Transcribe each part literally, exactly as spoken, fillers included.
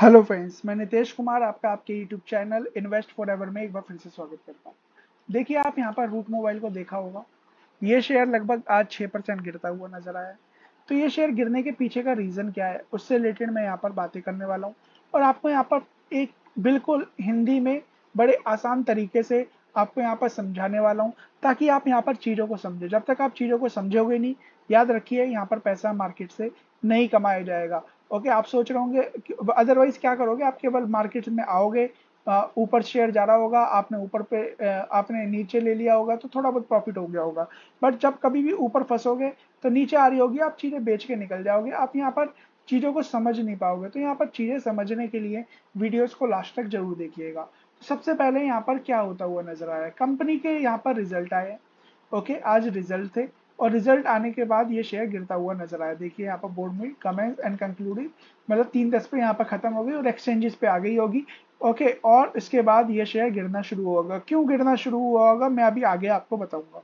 Hello friends, मैं नितेश कुमार आपका आपके यूट्यूब चैनल इन्वेस्ट फॉरएवर में एक बार फिर से स्वागत करता हूं। देखिए, आप यहां पर रूट मोबाइल को देखा होगा। ये शेयर लगभग आज छः परसेंट गिरता हुआ नजर आया। तो ये शेयर गिरने के पीछे का रीज़न क्या है, उससे रिलेटेड मैं यहाँ पर बातें करने वाला हूँ और आपको यहाँ पर एक बिल्कुल हिंदी में बड़े आसान तरीके से आपको यहाँ पर समझाने वाला हूँ, ताकि आप यहाँ पर चीज़ों को समझें। जब तक आप चीज़ों को समझोगे नहीं, याद रखिए यहाँ पर पैसा मार्केट से नहीं कमाया जाएगा। ओके okay, आप सोच रहे होंगे, अदरवाइज क्या करोगे, आप केवल मार्केट में आओगे, ऊपर शेयर जा रहा होगा, आपने ऊपर पे आपने नीचे ले लिया होगा तो थोड़ा बहुत प्रॉफिट हो गया होगा, बट जब कभी भी ऊपर फंसोगे तो नीचे आ रही होगी, आप चीज़ें बेच के निकल जाओगे, आप यहाँ पर चीज़ों को समझ नहीं पाओगे। तो यहाँ पर चीज़ें समझने के लिए वीडियोज़ को लास्ट तक जरूर देखिएगा। सबसे पहले यहाँ पर क्या होता हुआ नजर आया, कंपनी के यहाँ पर रिजल्ट आए। ओके okay, आज रिजल्ट थे और रिजल्ट आने के बाद ये शेयर गिरता हुआ नजर आया। देखिए यहाँ पर बोर्ड में कमेंट्स एंड कंक्लूडिंग, मतलब तीन दस पे यहाँ पर खत्म हो गई और एक्सचेंजेस पे आ गई होगी। ओके, और इसके बाद ये शेयर गिरना शुरू होगा। क्यों गिरना शुरू हुआ होगा मैं अभी आगे आपको बताऊंगा।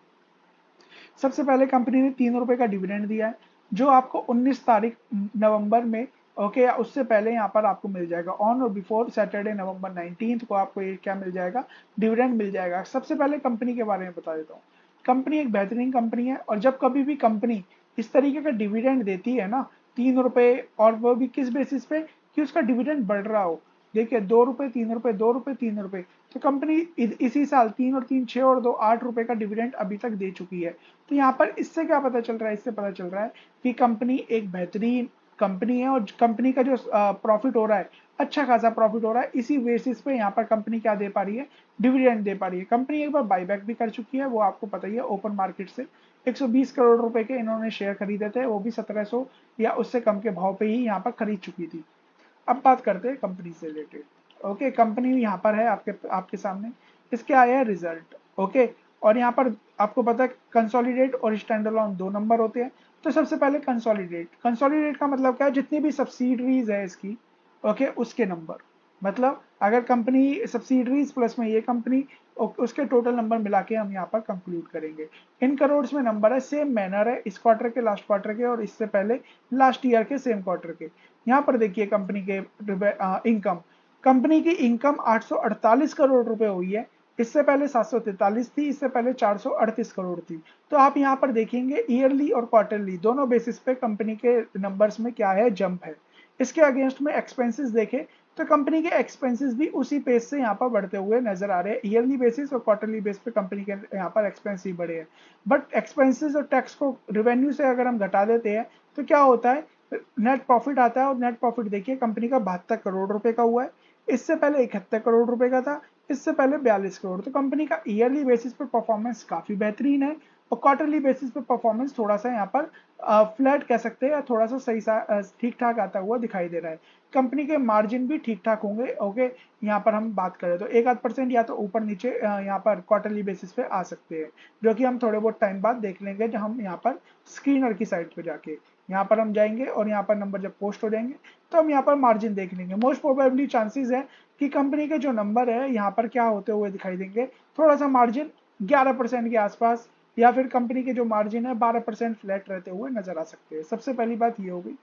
सबसे पहले कंपनी ने तीन रुपए का डिविडेंड दिया है, जो आपको उन्नीस तारीख नवम्बर में ओके okay, उससे पहले यहाँ पर आपको मिल जाएगा। ऑन और बिफोर सैटरडे नवंबर नाइनटीन्थ को आपको ये क्या मिल जाएगा, डिविडेंड मिल जाएगा। सबसे पहले कंपनी के बारे में बता देता हूँ। कंपनी एक बेहतरीन कंपनी है और जब कभी भी कंपनी इस तरीके का डिविडेंड देती है ना, तीन रुपये, और वो भी किस बेसिस पे कि उसका डिविडेंड बढ़ रहा हो। देखिए, दो रुपये, तीन रुपये, दो रुपये, तीन रुपये, तो कंपनी इसी साल तीन और तीन छः और दो आठ रुपये का डिविडेंड अभी तक दे चुकी है। तो यहाँ पर इससे क्या पता चल रहा है, इससे पता चल रहा है कि कंपनी एक बेहतरीन कंपनी है और कंपनी का जो प्रॉफिट हो रहा है, अच्छा खासा प्रॉफिट हो रहा है, इसी बेसिस पे यहाँ पर कंपनी क्या दे पा रही है, डिविडेंड दे पा रही है। कंपनी एक बार बाईबैक भी कर चुकी है, वो आपको पता ही है। ओपन मार्केट से एक सौ बीस करोड़ रुपए के इन्होंने शेयर खरीदे थे, वो भी सत्रह सौ या उससे कम के भाव पे ही यहाँ पर खरीद चुकी थी। अब बात करते हैं कंपनी से रिलेटेड। ओके, कंपनी यहाँ पर है आपके आपके सामने, इसके आया है रिजल्ट। ओके, और यहाँ पर आपको पता है कंसोलिडेट और स्टैंडअलोन दो नंबर होते हैं। तो सबसे पहले कंसोलिडेट, कंसोलिडेट का मतलब क्या है, जितनी भी सब्सिडरीज है इसकी ओके okay, उसके नंबर, मतलब अगर कंपनी सब्सिडरीज प्लस में ये कंपनी, उसके टोटल नंबर मिला के हम यहाँ पर कंक्लूड करेंगे। इन करोड्स में नंबर है, सेम मैनर है, इस क्वार्टर के, लास्ट क्वार्टर के और इससे पहले लास्ट ईयर के सेम क्वार्टर के। यहाँ पर देखिए कंपनी के इनकम, कंपनी की इनकम आठ सौ अड़तालीस करोड़ रुपए हुई है, इससे पहले सात सौ तैंतालीस थी, इससे पहले चार सौ अड़तीस करोड़ थी। तो आप यहाँ पर देखेंगे ईयरली और क्वार्टरली दोनों बेसिस पे कंपनी के नंबर्स में क्या है, जंप है। इसके अगेंस्ट में एक्सपेंसेस देखें तो कंपनी के एक्सपेंसेस भी उसी पेस से यहाँ पर बढ़ते हुए नजर आ रहे हैं। ईयरली बेसिस और क्वार्टरली बेस पे कंपनी के यहाँ पर एक्सपेंस ही बढ़े हैं, बट एक्सपेंसेस और टैक्स को रेवेन्यू से अगर हम घटा देते हैं तो क्या होता है, नेट प्रॉफिट आता है। और नेट प्रॉफिट देखिए कंपनी का बहत्तर करोड़ रुपए का हुआ है, इससे पहले इकहत्तर करोड़ रुपए का था, इससे पहले बयालीस करोड़। तो कंपनी का ईयरली बेसिस पर परफॉर्मेंस काफी बेहतरीन है और क्वार्टरली बेसिस पर परफॉर्मेंस थोड़ा सा यहाँ पर फ्लैट कह सकते हैं, या थोड़ा सा सही सा ठीक ठाक आता हुआ दिखाई दे रहा है। कंपनी के मार्जिन भी ठीक ठाक होंगे। ओके, यहाँ पर हम बात करें तो एक आध परसेंट या तो ऊपर नीचे यहाँ पर क्वार्टरली बेसिस पे आ सकते हैं, जो कि हम थोड़े बहुत टाइम बाद देख लेंगे। जब हम यहाँ पर स्क्रीनर की साइड पे जाके यहाँ पर हम जाएंगे और यहाँ पर नंबर जब पोस्ट हो जाएंगे तो हम यहाँ पर मार्जिन देख लेंगे। मोस्ट प्रोबेबली चांसेस है कि कंपनी के जो नंबर है यहाँ पर क्या होते हुए दिखाई देंगे, थोड़ा सा मार्जिन ग्यारह परसेंट के आसपास, या फिर कंपनी के जो मार्जिन है बारह परसेंट फ्लैट रहते हुए नजर आ सकते हैं। सबसे पहली बात ये हो गई।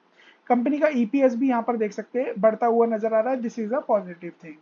कंपनी का ईपीएस भी यहाँ पर देख सकते हैं बढ़ता हुआ नजर आ रहा है, this is a positive thing.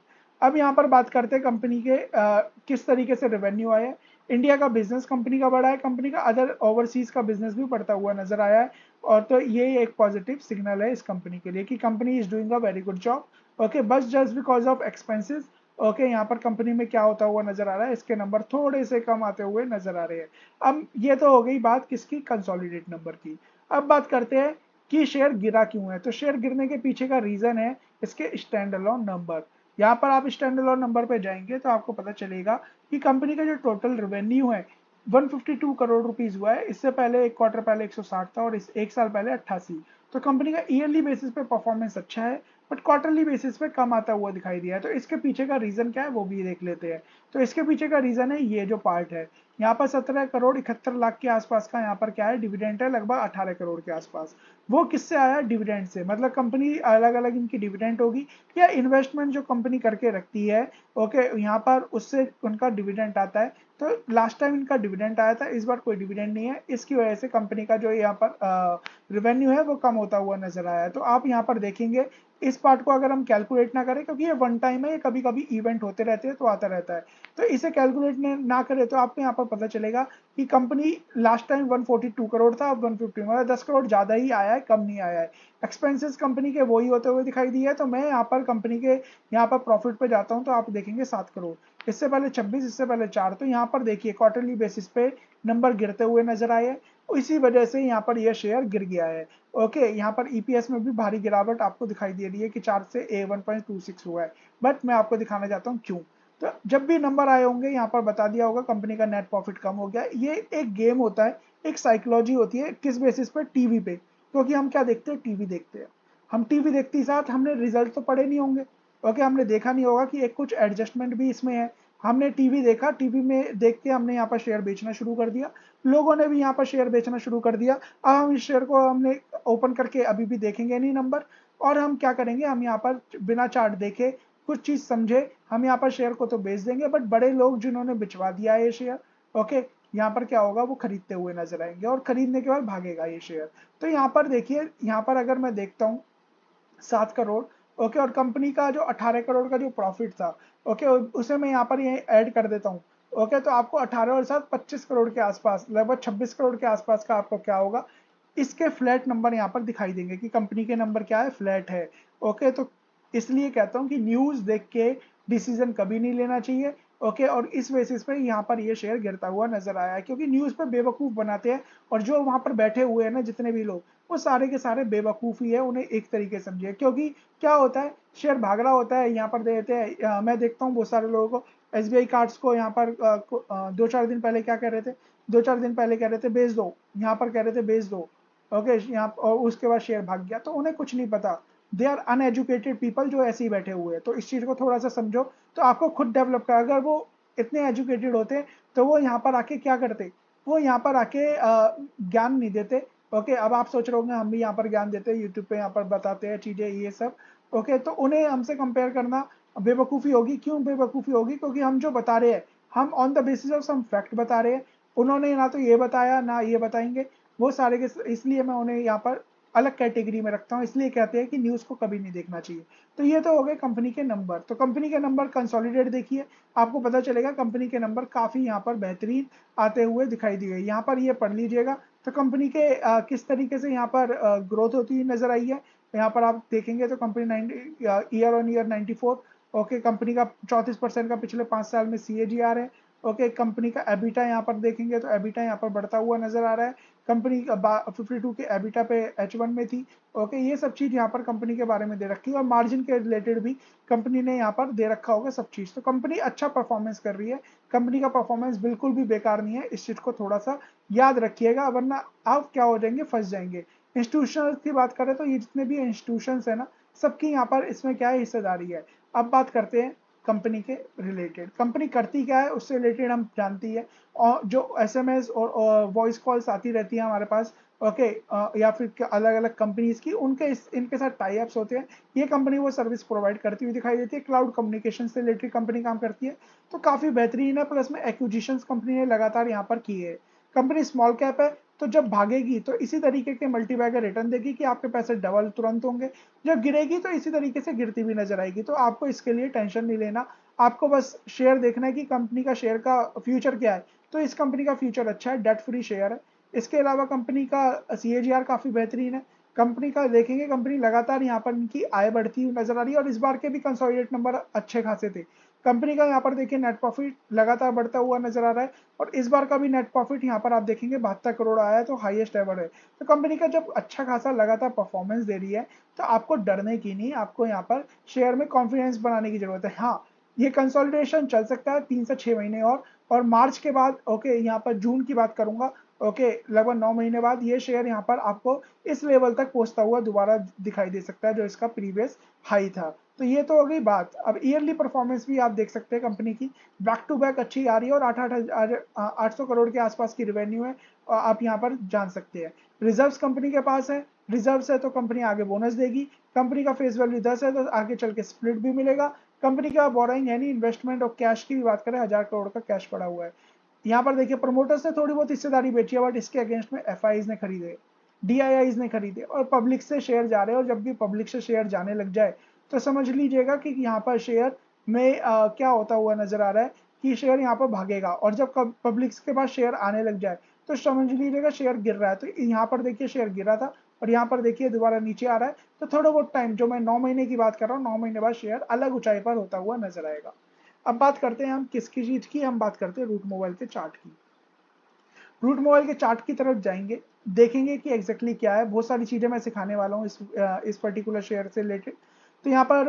अब यहाँ पर बात करते हैं कंपनी के आ, किस तरीके से रेवेन्यू आया। इंडिया का बिजनेस कंपनी का बड़ा है, कंपनी का अदर ओवरसीज का बिजनेस भी बढ़ता हुआ नजर आया है, और तो ये एक पॉजिटिव सिग्नल है इस कंपनी के लिए कि company is doing a very good job. Okay, बस just because of expenses okay okay, यहाँ पर कंपनी में क्या होता हुआ नजर आ रहा है, इसके नंबर थोड़े से कम आते हुए नजर आ रहे हैं। अब ये तो हो गई बात किसकी, कंसोलिडेट नंबर की। अब बात करते हैं कि शेयर गिरा क्यों है। तो शेयर गिरने के पीछे का रीजन है इसके स्टैंड अलोन नंबर। यहाँ पर आप स्टैंड अलोन नंबर पे जाएंगे तो आपको पता चलेगा कि कंपनी का जो टोटल रेवेन्यू है एक सौ बावन करोड़ रुपीस हुआ है, इससे पहले एक क्वार्टर पहले एक सौ साठ था और इस एक साल पहले अट्ठासी। तो कंपनी का ईयरली बेसिस पे परफॉर्मेंस अच्छा है, बट क्वार्टरली बेसिस पे कम आता हुआ दिखाई दिया है। तो इसके पीछे का रीजन क्या है वो भी देख लेते हैं। तो इसके पीछे का रीजन है ये जो पार्ट है, यहाँ पर सत्रह करोड़ इकहत्तर लाख के आसपास का यहाँ पर क्या है, डिविडेंड है लगभग अठारह करोड़ के आसपास। वो किससे आया, डिविडेंड से, मतलब कंपनी अलग अलग इनकी डिविडेंड होगी या इन्वेस्टमेंट जो कंपनी करके रखती है ओके यहाँ पर, उससे उनका डिविडेंड आता है। तो लास्ट टाइम इनका डिविडेंड आया था, इस बार कोई डिविडेंड नहीं है, इसकी वजह से कंपनी का जो यहाँ पर रेवेन्यू है वो कम होता हुआ नजर आया है। तो आप यहाँ पर देखेंगे इस पार्ट को अगर हम कैलकुलेट ना करें क्योंकि ये वन टाइम है, ये कभी कभी इवेंट होते रहते हैं तो आता रहता है, तो इसे कैलकुलेट ना करें तो आपको यहाँ पर पता चलेगा कि कंपनी लास्ट टाइम एक सौ बयालीस करोड़ था, अब एक सौ पचास में दस करोड़ ज़्यादा ही आया है, कम नहीं आया है। एक्सपेंसेस कंपनी के वही होते हुए दिखाई दिए है, तो मैं यहाँ पर कंपनी के यहाँ पर प्रॉफिट पर जाता हूँ तो आप देखेंगे सात करोड़, इससे पहले छब्बीस, इससे पहले चार। तो यहाँ पर देखिए क्वार्टरली बेसिस पे नंबर गिरते हुए नजर आए, इसी वजह से यहाँ पर यह शेयर गिर गया है। ओके, यहाँ पर ईपीएस में भी भारी गिरावट आपको दिखाई दे रही है कि चार से a one point two six हुआ है, बट मैं आपको दिखाना चाहता हूँ क्यों। तो जब भी नंबर आए होंगे यहाँ पर बता दिया होगा कंपनी का नेट प्रॉफिट कम हो गया। ये एक गेम होता है, एक साइकोलॉजी होती है, किस बेसिस पे? टीवी पे, क्योंकि हम क्या देखते हैं? टीवी देखते हैं। हम टीवी देखते ही साथ हमने रिजल्ट तो पढ़े नहीं होंगे, ओके, हमने देखा नहीं होगा कि एक कुछ एडजस्टमेंट भी इसमें है। हमने टीवी देखा, टीवी में देख के हमने यहाँ पर शेयर बेचना शुरू कर दिया, लोगों ने भी यहाँ पर शेयर बेचना शुरू कर दिया। अब हम इस शेयर को हमने ओपन करके अभी भी देखेंगे नहीं नंबर, और हम क्या करेंगे, हम यहाँ पर बिना चार्ट देखे कुछ चीज़ समझे हम यहाँ पर शेयर को तो बेच देंगे, बट बड़े लोग जिन्होंने बिचवा दिया है ये शेयर, ओके, यहाँ पर क्या होगा, वो खरीदते हुए नजर आएंगे और खरीदने के बाद भागेगा ये शेयर। तो यहाँ पर देखिए, यहाँ पर अगर मैं देखता हूँ सात करोड़, ओके, और कंपनी का जो अठारह करोड़ का जो प्रॉफिट था, ओके, उसे मैं यहाँ पर ये ऐड कर देता हूँ, ओके, तो आपको अठारह और साथ पच्चीस करोड़ के आसपास, लगभग छब्बीस करोड़ के आसपास का आपको क्या होगा, इसके फ्लैट नंबर यहाँ पर दिखाई देंगे कि कंपनी के नंबर क्या है, फ्लैट है। ओके, तो इसलिए कहता हूँ कि न्यूज़ देख के डिसीजन कभी नहीं लेना चाहिए, ओके, और इस बेसिस पे यहाँ पर ये शेयर गिरता हुआ नजर आया है, क्योंकि न्यूज़ पे बेवकूफ़ बनाते हैं और जो वहाँ पर बैठे हुए हैं ना जितने भी लोग, वो सारे के सारे बेवकूफ़ ही है, उन्हें एक तरीके समझिए। क्योंकि क्या होता है, शेयर भाग रहा होता है, यहाँ पर देते हैं, मैं देखता हूँ बहुत सारे लोगों को एसबीआई कार्ड्स को यहाँ पर आ, दो चार दिन पहले क्या कह रहे थे, दो चार दिन पहले कह रहे थे बेच दो, यहाँ पर कह रहे थे बेच दो, ओके, यहाँ, और उसके बाद शेयर भाग गया। तो उन्हें कुछ नहीं पता, दे आर अनएजुकेटेड पीपल जो ऐसे ही बैठे हुए हैं। तो इस चीज़ को थोड़ा सा समझो, तो आपको खुद डेवलप कर, अगर वो इतने एजुकेटेड होते तो वो यहाँ पर आके क्या करते, वो यहाँ पर आके ज्ञान नहीं देते। ओके, अब आप सोच रहे होंगे हम भी यहाँ पर ज्ञान देते हैं, यूट्यूब पे यहाँ पर बताते हैं चीज़ें ये सब, ओके, तो उन्हें हमसे कंपेयर करना बेवकूफ़ी होगी। क्यों बेवकूफ़ी होगी? क्योंकि हम जो बता रहे हैं हम on the basis of some fact बता रहे हैं, उन्होंने ना तो ये बताया ना ये बताएंगे वो सारे के, इसलिए मैं उन्हें यहाँ पर अलग कैटेगरी में रखता हूँ। इसलिए कहते हैं कि न्यूज़ को कभी नहीं देखना चाहिए। तो ये तो हो गए कंपनी के नंबर। तो कंपनी के नंबर कंसोलिडेट देखिए, आपको पता चलेगा कंपनी के नंबर काफ़ी यहाँ पर बेहतरीन आते हुए दिखाई दिए। यहाँ पर ये पढ़ लीजिएगा तो कंपनी के आ, किस तरीके से यहाँ पर आ, ग्रोथ होती हुई नजर आई है। यहाँ पर आप देखेंगे तो company ninety year on year ninety four, okay, company का चौंतीस परसेंट का पिछले पाँच साल में सी ए जी आर है। ओके, कंपनी का एबिटा यहाँ पर देखेंगे तो एबिटा यहाँ पर बढ़ता हुआ नजर आ रहा है। कंपनी बावन के एबिटा पे एच वन में थी। ओके, ये सब चीज़ यहाँ पर कंपनी के बारे में दे रखी है और मार्जिन के रिलेटेड भी कंपनी ने यहाँ पर दे रखा होगा सब चीज़। तो कंपनी अच्छा परफॉर्मेंस कर रही है, कंपनी का परफॉर्मेंस बिल्कुल भी बेकार नहीं है। इस चीज़ को थोड़ा सा याद रखिएगा, वरना आप क्या हो जाएंगे, फंस जाएंगे। इंस्टीट्यूशन की बात करें तो ये जितने भी इंस्टीट्यूशन है ना, सबकी यहाँ पर इसमें क्या है, हिस्सेदारी है। अब बात करते हैं कंपनी के रिलेटेड, कंपनी करती क्या है उससे रिलेटेड हम जानती है, और जो एसएमएस और वॉइस कॉल्स आती रहती है हमारे पास, ओके, या फिर अलग अलग कंपनीज की, उनके इस, इनके साथ टाई अप्स होते हैं। ये कंपनी वो सर्विस प्रोवाइड करती हुई दिखाई देती है। क्लाउड कम्युनिकेशन से रिलेटेड कंपनी काम करती है, तो काफ़ी बेहतरीन है। प्लस में एक्विजिशंस कंपनी ने लगातार यहाँ पर की है। कंपनी स्मॉल कैप है, तो जब भागेगी तो इसी तरीके के मल्टीबैगर रिटर्न देगी कि आपके पैसे डबल तुरंत होंगे। जब गिरेगी तो इसी तरीके से गिरती भी नजर आएगी। तो आपको इसके लिए टेंशन नहीं लेना, आपको बस शेयर देखना है कि कंपनी का शेयर का फ्यूचर क्या है। तो इस कंपनी का फ्यूचर अच्छा है, डेट फ्री शेयर है। इसके अलावा कंपनी का सी ए जी आर काफ़ी बेहतरीन है। कंपनी का देखेंगे, कंपनी लगातार यहाँ पर इनकी आय बढ़ती हुई नजर आ रही है और इस बार के भी कंसोलिडेट नंबर अच्छे खासे थे। कंपनी का यहाँ पर देखिए नेट प्रॉफिट लगातार बढ़ता हुआ नजर आ रहा है और इस बार का भी नेट प्रॉफिट यहाँ पर आप देखेंगे बहत्तर करोड़ आया है, तो हाईएस्ट एवर है। तो कंपनी का जब अच्छा खासा लगातार परफॉर्मेंस दे रही है तो आपको डरने की नहीं, आपको यहाँ पर शेयर में कॉन्फिडेंस बनाने की जरूरत है। हाँ, ये कंसोलिडेशन चल सकता है तीन से छः महीने और, और मार्च के बाद, ओके, यहाँ पर जून की बात करूँगा, ओके, लगभग नौ महीने बाद ये शेयर यहाँ पर आपको इस लेवल तक पहुँचता हुआ दोबारा दिखाई दे सकता है जो इसका प्रीवियस हाई था। तो ये तो हो गई बात। अब ईयरली परफॉर्मेंस भी आप देख सकते हैं कंपनी की, बैक टू बैक अच्छी आ रही है और आठ आठ आठ सौ करोड़ के आसपास की रेवेन्यू है, आप यहाँ पर जान सकते हैं। रिजर्व्स कंपनी के पास है, रिजर्व्स है तो कंपनी आगे बोनस देगी। कंपनी का फेस वैल्यू दस है तो आगे चल के स्प्लिट भी मिलेगा। कंपनी का बोराइंग यानी इन्वेस्टमेंट और कैश की भी बात करें, हज़ार करोड़ का कैश पड़ा हुआ है। यहाँ पर देखिए प्रमोटर्स ने थोड़ी बहुत हिस्सेदारी बेची है, बट इसके अगेंस्ट में एफआईआईज ने खरीदे, डीआईआईज ने खरीदे और पब्लिक से शेयर जा रहे हैं। और जब भी पब्लिक से शेयर जाने लग जाए तो समझ लीजिएगा कि यहाँ पर शेयर में आ, क्या होता हुआ नजर आ रहा है कि शेयर यहाँ पर भागेगा। और जब पब्लिक के पास शेयर आने लग जाए तो समझ लीजिएगा शेयर गिर रहा है। तो यहाँ पर देखिए शेयर गिरा था और यहाँ पर देखिए दोबारा नीचे आ रहा है। तो थोड़ा बहुत टाइम, जो मैं नौ महीने की बात कर रहा हूँ, नौ महीने बाद शेयर अलग ऊंचाई पर होता हुआ नजर आएगा। अब बात करते हैं हम किसकी चीज की, हम बात करते हैं रूट मोबाइल के चार्ट की। रूट मोबाइल के चार्ट की तरफ जाएंगे, देखेंगे कि एग्जैक्टली क्या है। बहुत सारी चीजें मैं सिखाने वाला हूँ इस इस पर्टिकुलर शेयर से रिलेटेड। तो यहाँ पर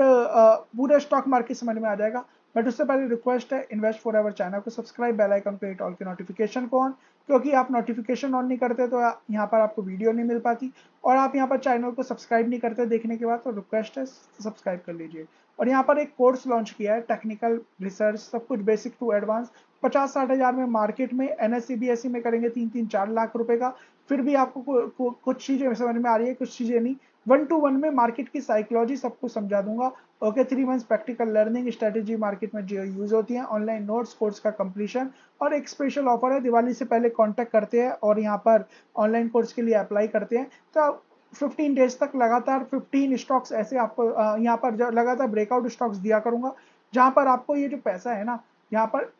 पूरा स्टॉक मार्केट समझ में आ जाएगा। बट उससे पहले रिक्वेस्ट है, इन्वेस्ट फॉर एवर चैनल को सब्सक्राइब, बेल आइकन पे हिट, ऑल के नोटिफिकेशन को ऑन, क्योंकि आप नोटिफिकेशन ऑन नहीं करते तो यहाँ पर आपको वीडियो नहीं मिल पाती। और आप यहाँ पर चैनल को सब्सक्राइब नहीं करते देखने के बाद, तो रिक्वेस्ट है सब्सक्राइब कर लीजिए। और यहाँ पर एक कोर्स लॉन्च किया है, टेक्निकल रिसर्च सब कुछ बेसिक टू एडवांस, पचास साठ हज़ार में मार्केट में एनएसई बीएसई में करेंगे तीन तीन चार लाख रुपए का। फिर भी आपको कुछ चीज़ें समझ में आ रही है, कुछ चीज़ें नहीं। वन टू वन में मार्केट की साइकोलॉजी सबको समझा दूंगा। Okay, three months practical learning, strategy market में जो यूज होती है, ऑनलाइन नोट्स, कोर्स का कंप्लीशन। और एक स्पेशल ऑफर है, दिवाली से पहले कॉन्टैक्ट करते हैं और यहाँ पर ऑनलाइन कोर्स के लिए अप्लाई करते हैं तो फिफ्टीन डेज तक लगातार फिफ्टीन स्टॉक्स ऐसे आपको यहाँ पर लगातार ब्रेकआउट स्टॉक्स दिया करूँगा, जहाँ पर आपको ये जो पैसा है ना, यहाँ पर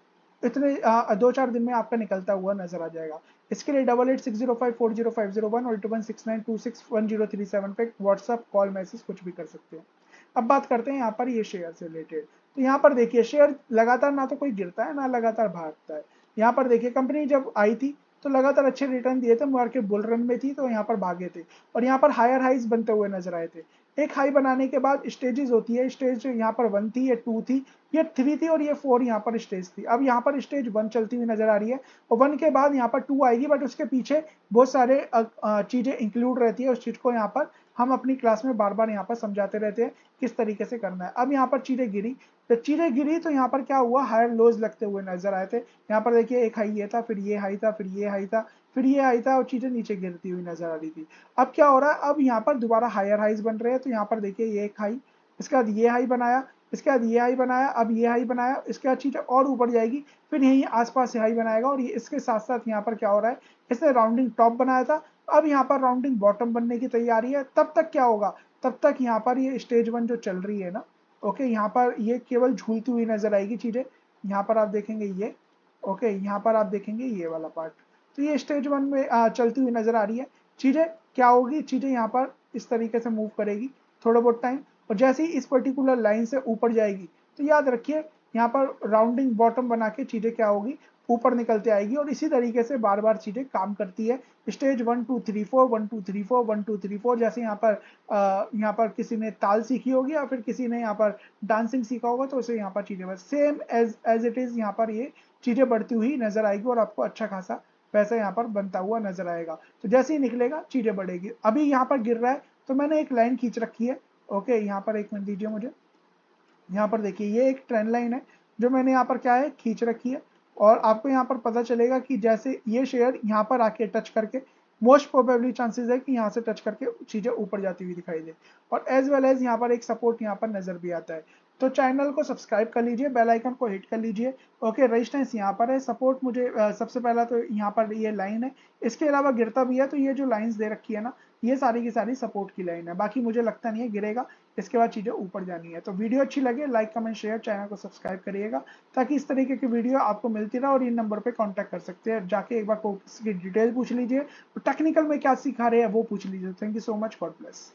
इतने आ, दो चार दिन में आपका निकलता हुआ नजर आ जाएगा। इसके लिए double eight six zero five four zero five zero one और two one six nine two six one zero three seven पे व्हाट्सअप कॉल मैसेज कुछ भी कर सकते हैं। अब बात करते हैं यहाँ पर ये शेयर से रिलेटेड। तो यहाँ पर देखिए शेयर लगातार ना तो कोई गिरता है ना लगातार भागता है। यहाँ पर देखिए कंपनी जब आई थी तो लगातार अच्छे रिटर्न दिए थे, मार्केट बुल रन में थी तो यहाँ पर भागे थे और यहाँ पर हायर हाइज बनते हुए नजर आए थे। एक हाई बनाने के बाद स्टेजेस होती है, स्टेज यहाँ पर वन थी, ये टू थी, ये थ्री थी और ये फोर यहाँ पर स्टेज थी। अब यहाँ पर स्टेज वन चलती हुई नजर आ रही है और वन के बाद यहाँ पर टू आएगी, बट उसके पीछे बहुत सारे चीजें इंक्लूड रहती है। उस चीज को यहाँ पर हम अपनी क्लास में बार बार यहाँ पर समझाते रहते हैं किस तरीके से करना है। अब यहाँ पर चीज़ें गिरी, तो चीज़ें गिरी तो यहाँ पर क्या हुआ, हायर लोज लगते हुए नजर आए थे। यहाँ पर देखिए एक हाई ये था, फिर ये हाई था, फिर ये हाई था, फिर ये हाई था और चीज़ें नीचे गिरती हुई नजर आ रही थी। अब क्या हो रहा है, अब यहाँ पर दोबारा हायर हाइज बन रहे हैं। तो यहाँ पर देखिए ये एक हाई, इसके बाद ये हाई बनाया, इसके बाद ये हाई बनाया, अब ये हाई बनाया, इसके बाद चीज़ें और ऊपर जाएगी, फिर यहीं आसपास से हाई बनाएगा। और इसके साथ साथ यहाँ पर क्या हो रहा है, इसने राउंडिंग टॉप बनाया था, अब यहाँ पर राउंडिंग बॉटम बनने की तैयारी है। तब तक क्या होगा, तब तक यहाँ पर ये स्टेज वन जो चल रही है ना, ओके, यहाँ पर ये केवल झूलती हुई नजर आएगी चीज़ें। यहाँ पर आप देखेंगे ये, ओके, यहाँ पर आप देखेंगे ये वाला पार्ट, तो ये स्टेज वन में आ, चलती हुई नजर आ रही है। चीज़ें क्या होगी, चीज़ें यहाँ पर इस तरीके से मूव करेगी थोड़ा बहुत टाइम और जैसे ही इस पर्टिकुलर लाइन से ऊपर जाएगी तो याद रखिए यहाँ पर राउंडिंग बॉटम बना के चीज़ें क्या होगी, ऊपर निकलते आएगी। और इसी तरीके से बार बार चीज़ें काम करती है, stage one two three four, one two three four, one two three four. जैसे यहाँ पर आ, यहाँ पर किसी ने ताल सीखी होगी या फिर किसी ने यहाँ पर डांसिंग सीखा होगा तो उसे यहाँ पर चीज़ें बस same as as it is यहाँ पर ये चीज़ें बढ़ती हुई नजर आएगी और आपको अच्छा खासा पैसा यहाँ पर बनता हुआ नजर आएगा। तो जैसे ही निकलेगा चीज़ें बढ़ेगी। अभी यहाँ पर गिर रहा है तो मैंने एक लाइन खींच रखी है, ओके, यहाँ पर एक मिनट दीजिए मुझे। यहाँ पर देखिए ये एक ट्रेंड लाइन है जो मैंने यहाँ पर क्या है खींच रखी है और आपको यहाँ पर पता चलेगा कि जैसे ये शेयर यहाँ पर आके टच करके मोस्ट प्रोबेबली चांसेस है कि यहाँ से टच करके चीज़ें ऊपर जाती हुई दिखाई दे और एज वेल एज यहाँ पर एक सपोर्ट यहाँ पर नज़र भी आता है। तो चैनल को सब्सक्राइब कर लीजिए, बेल आइकन को हिट कर लीजिए। ओके, रेजिस्टेंस यहाँ पर है, सपोर्ट मुझे आ, सबसे पहला तो यहाँ पर ये लाइन है, इसके अलावा गिरता भी है तो ये जो लाइंस दे रखी है ना, ये सारी की सारी सपोर्ट की लाइन है। बाकी मुझे लगता नहीं है गिरेगा, इसके बाद चीज़ें ऊपर जानी है। तो वीडियो अच्छी लगे लाइक कमेंट शेयर, चैनल को सब्सक्राइब करिएगा ताकि इस तरीके की वीडियो आपको मिलती रहे। और इन नंबर पर कॉन्टैक्ट कर सकते हैं, जाके एक बार कोर्स की डिटेल पूछ लीजिए, टेक्निकल में क्या सिखा रहे हैं वो पूछ लीजिए। Thank you so much, God bless.